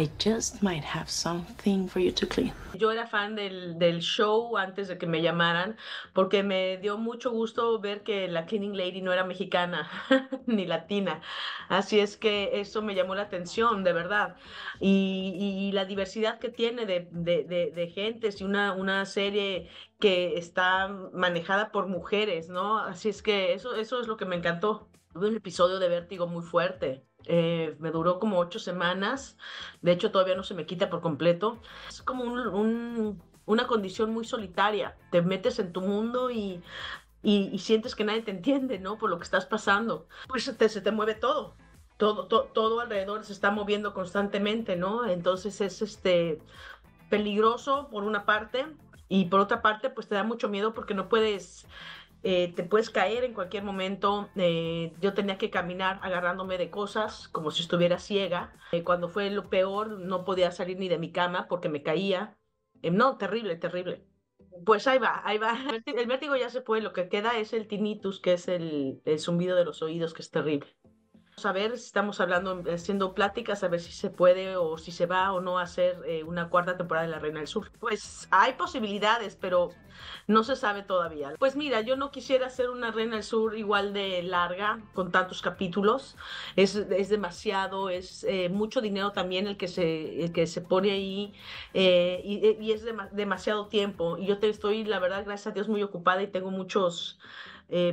I just might have something for you to clean. Yo era fan del show antes de que me llamaran, porque me dio mucho gusto ver que la Cleaning Lady no era mexicana ni latina. Así es que eso me llamó la atención, de verdad. Y la diversidad que tiene de gentes y una serie que está manejada por mujeres, ¿no? Así es que eso es lo que me encantó. Tuve un episodio de vértigo muy fuerte. Me duró como 8 semanas, de hecho todavía no se me quita por completo. Es como una condición muy solitaria, te metes en tu mundo y sientes que nadie te entiende, ¿no? Por lo que estás pasando. Pues se te mueve todo. Todo alrededor se está moviendo constantemente, ¿no? Entonces es peligroso por una parte, y por otra parte pues te da mucho miedo porque no puedes... te puedes caer en cualquier momento. Yo tenía que caminar agarrándome de cosas como si estuviera ciega. Cuando fue lo peor, no podía salir ni de mi cama porque me caía. No, terrible, terrible. Pues ahí va, ahí va. El vértigo ya se fue, lo que queda es el tinnitus, que es el zumbido de los oídos, que es terrible. Vamos a ver si estamos hablando, haciendo pláticas, a ver si se puede o si se va o no a hacer una 4ª temporada de La Reina del Sur. Pues hay posibilidades, pero no se sabe todavía. Pues mira, yo no quisiera hacer una Reina del Sur igual de larga, con tantos capítulos. Es demasiado, es mucho dinero también el que se pone ahí, y es demasiado tiempo. Y yo estoy, la verdad, gracias a Dios, muy ocupada y tengo muchos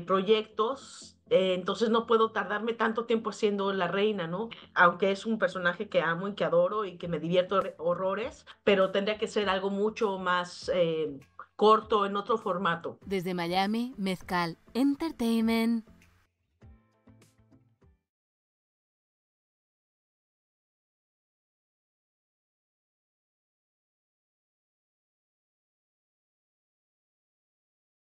proyectos. Entonces no puedo tardarme tanto tiempo haciendo la reina, ¿no? Aunque es un personaje que amo y que adoro y que me divierto horrores, pero tendría que ser algo mucho más corto, en otro formato. Desde Miami, Mezcal Entertainment.